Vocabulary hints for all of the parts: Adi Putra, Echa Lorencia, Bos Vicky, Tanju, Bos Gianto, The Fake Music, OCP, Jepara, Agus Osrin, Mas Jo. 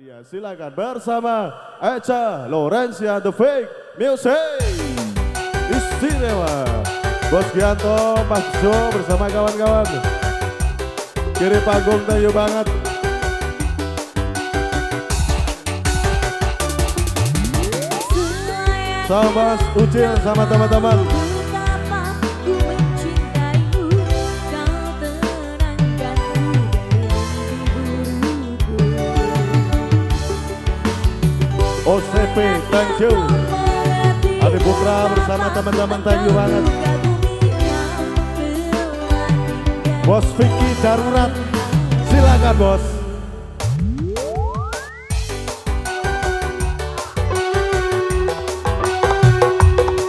Dia silakan bersama Echa Lorencia The Fake Music istimewa Bos Gianto, Mas Jo bersama kawan-kawan. Kiri panggung Tanju banget. Sama Mas Ucil sama teman-teman. OCP Tanju, Adi Putra bersama teman-teman Tanju banget. Bos Vicky darurat, silakan Bos.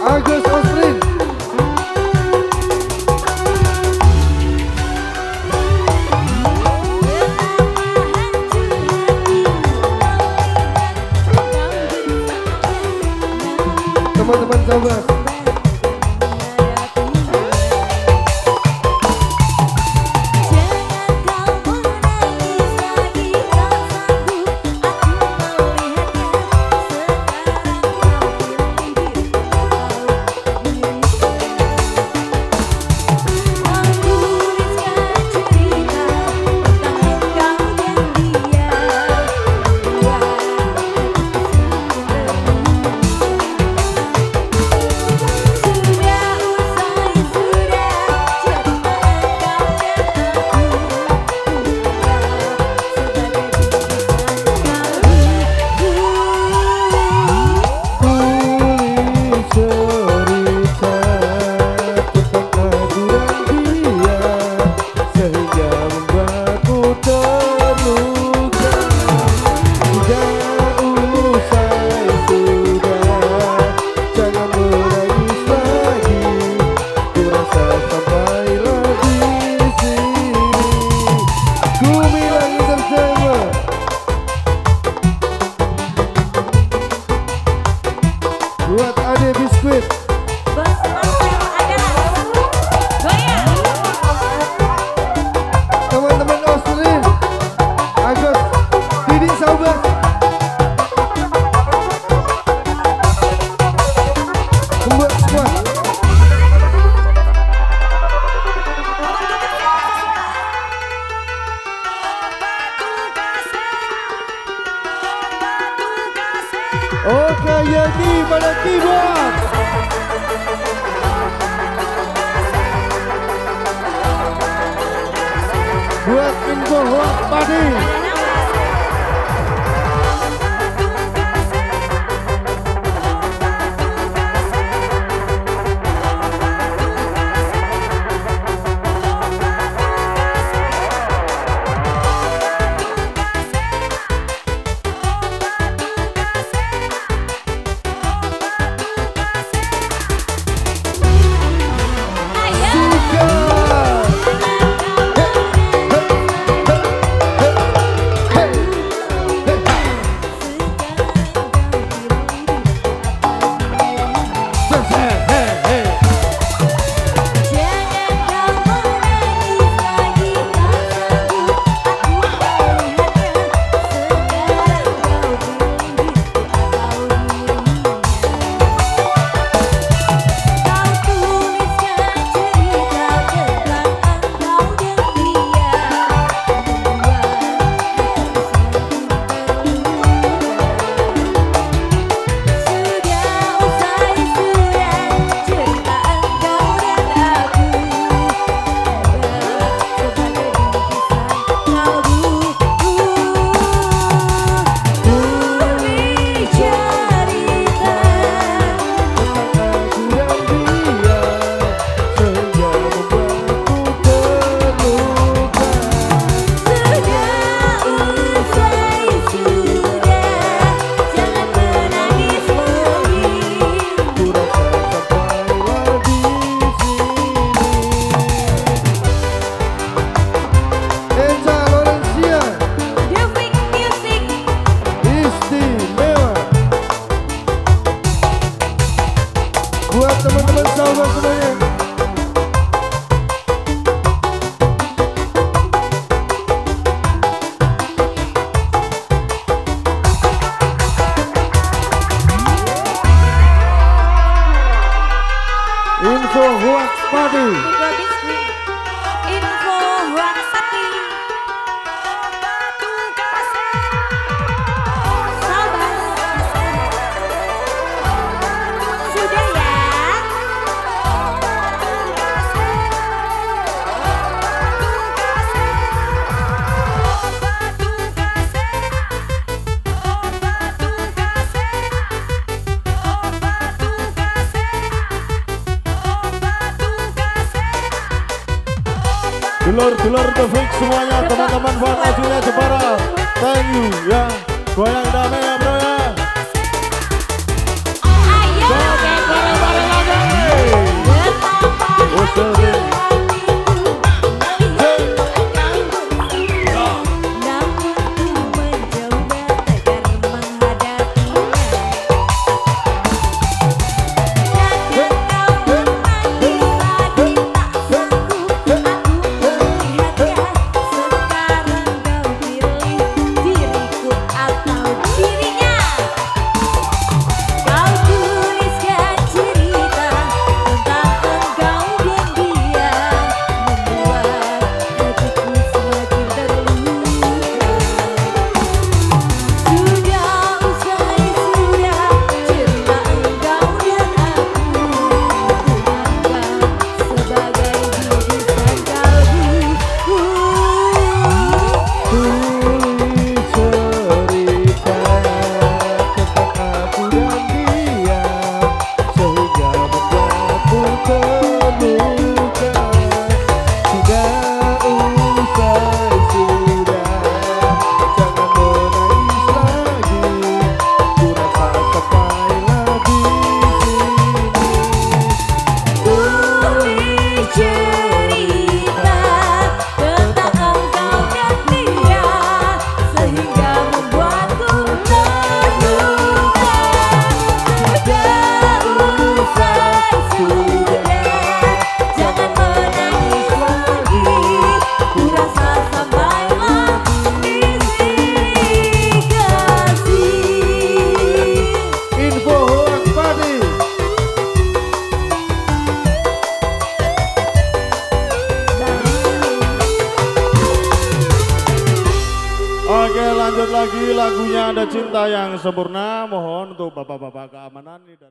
Agus Osrin, teman-teman sahabat. Oke, Yeni pada keyboard. Buat info Huat Padi. dulur-dulur The Fake semuanya, teman-teman buat ajunya Jepara, Tanju ya, goyang damai ya bro ya. Lanjut lagi lagunya Ada Cinta Yang Sempurna, mohon untuk bapak-bapak keamanan.